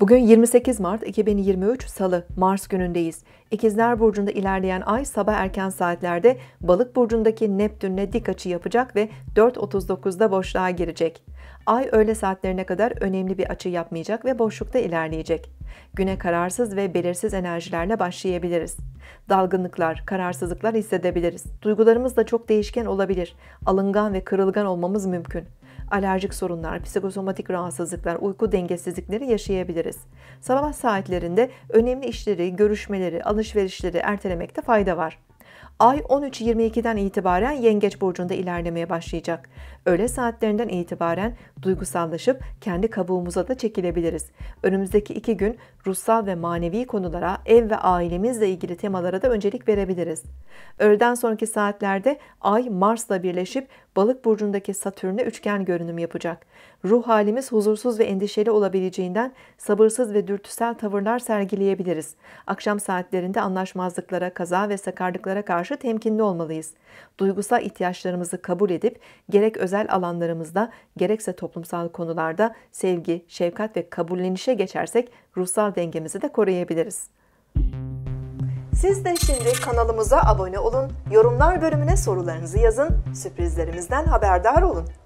Bugün 28 Mart 2023 Salı, Mars günündeyiz. İkizler Burcu'nda ilerleyen ay sabah erken saatlerde Balık Burcu'ndaki Neptün'le dik açı yapacak ve 4.39'da boşluğa girecek. Ay öğle saatlerine kadar önemli bir açı yapmayacak ve boşlukta ilerleyecek. Güne kararsız ve belirsiz enerjilerle başlayabiliriz. Dalgınlıklar, kararsızlıklar hissedebiliriz. Duygularımız da çok değişken olabilir. Alıngan ve kırılgan olmamız mümkün. Alerjik sorunlar, psikosomatik rahatsızlıklar, uyku dengesizlikleri yaşayabiliriz. Sabah saatlerinde önemli işleri, görüşmeleri, alışverişleri ertelemekte fayda var. Ay 13.22'den itibaren Yengeç Burcu'nda ilerlemeye başlayacak. Öğle saatlerinden itibaren duygusallaşıp kendi kabuğumuza da çekilebiliriz. Önümüzdeki 2 gün ruhsal ve manevi konulara, ev ve ailemizle ilgili temalara da öncelik verebiliriz. Öğleden sonraki saatlerde Ay Mars'la birleşip Balık Burcu'ndaki Satürn'e üçgen görünüm yapacak. Ruh halimiz huzursuz ve endişeli olabileceğinden sabırsız ve dürtüsel tavırlar sergileyebiliriz. Akşam saatlerinde anlaşmazlıklara, kaza ve sakarlıklara karşı temkinli olmalıyız. Duygusal ihtiyaçlarımızı kabul edip gerek özel alanlarımızda gerekse toplumsal konularda sevgi, şefkat ve kabullenişe geçersek ruhsal dengemizi de koruyabiliriz. Siz de şimdi kanalımıza abone olun, yorumlar bölümüne sorularınızı yazın, sürprizlerimizden haberdar olun.